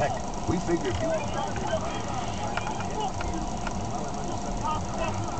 Heck, we figured you